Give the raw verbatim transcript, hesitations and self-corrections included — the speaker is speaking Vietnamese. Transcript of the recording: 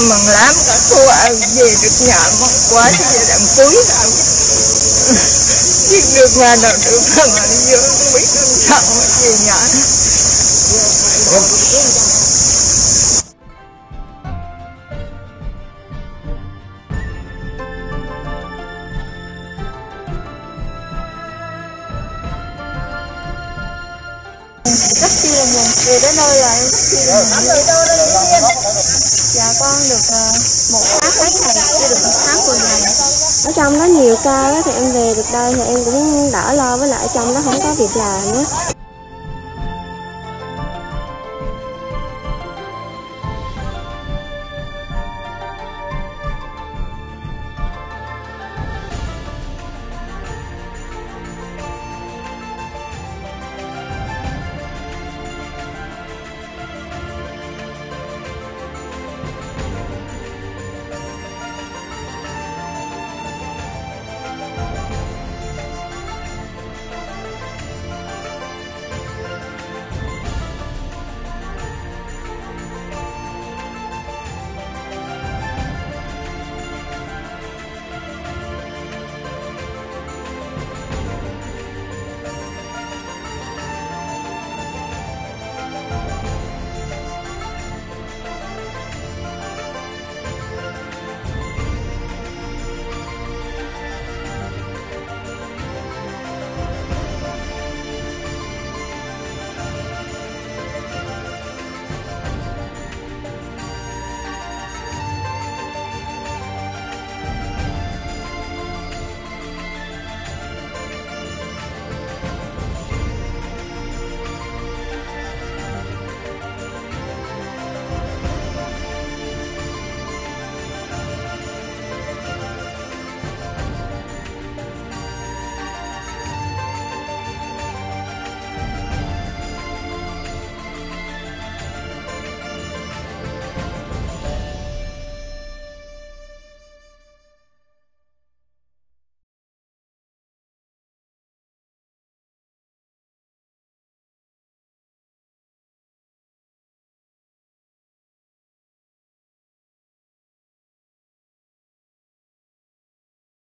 Mừng lắm, cả cô ơi, về được nhà mong quá thì về đằng cuối đâu. Chứ được mà nào được mà mà đi vô, không biết không sao mà về nhà. Rất chi là buồn, về đến nơi là rất chi là buồn. Dạ con được uh, một tháng mấy ngày, chưa được một tháng mười ngày. Ở trong đó nhiều ca đó, thì em về được đây thì em cũng đỡ lo, với lại ở trong đó không có việc làm á.